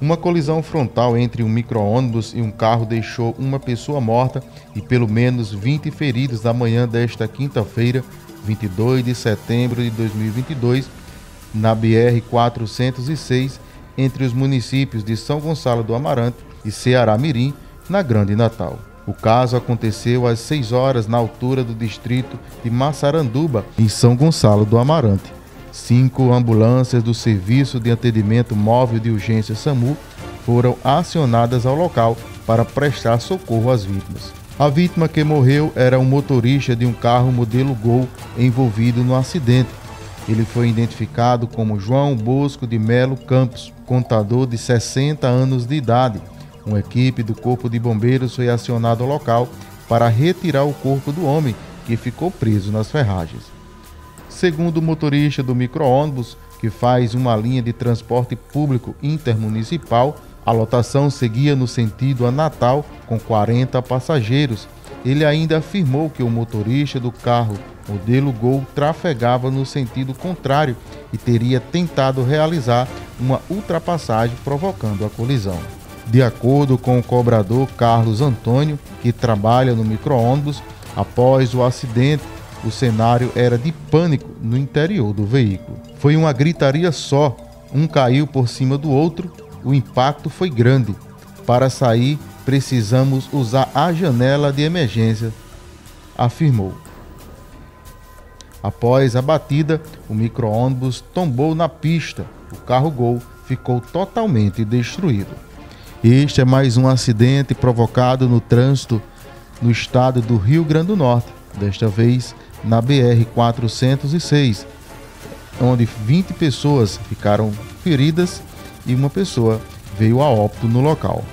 Uma colisão frontal entre um micro-ônibus e um carro deixou uma pessoa morta e pelo menos 20 feridos na manhã desta quinta-feira, 22 de setembro de 2022, na BR-406, entre os municípios de São Gonçalo do Amarante e Ceará Mirim, na Grande Natal. O caso aconteceu às 6 horas na altura do distrito de Massaranduba, em São Gonçalo do Amarante. 5 ambulâncias do Serviço de Atendimento Móvel de Urgência SAMU foram acionadas ao local para prestar socorro às vítimas. A vítima que morreu era um motorista de um carro modelo Gol envolvido no acidente. Ele foi identificado como João Bosco de Melo Campos, contador de 60 anos de idade. Uma equipe do Corpo de Bombeiros foi acionada ao local para retirar o corpo do homem, que ficou preso nas ferragens. Segundo o motorista do micro-ônibus, que faz uma linha de transporte público intermunicipal, a lotação seguia no sentido a Natal com 40 passageiros. Ele ainda afirmou que o motorista do carro modelo Gol trafegava no sentido contrário e teria tentado realizar uma ultrapassagem, provocando a colisão. De acordo com o cobrador Carlos Antônio, que trabalha no micro-ônibus, após o acidente, o cenário era de pânico no interior do veículo. Foi uma gritaria só, um caiu por cima do outro, o impacto foi grande. Para sair, precisamos usar a janela de emergência, afirmou. Após a batida, o micro-ônibus tombou na pista. O carro Gol ficou totalmente destruído. Este é mais um acidente provocado no trânsito no estado do Rio Grande do Norte, desta vez na BR-406, onde 20 pessoas ficaram feridas e uma pessoa veio a óbito no local.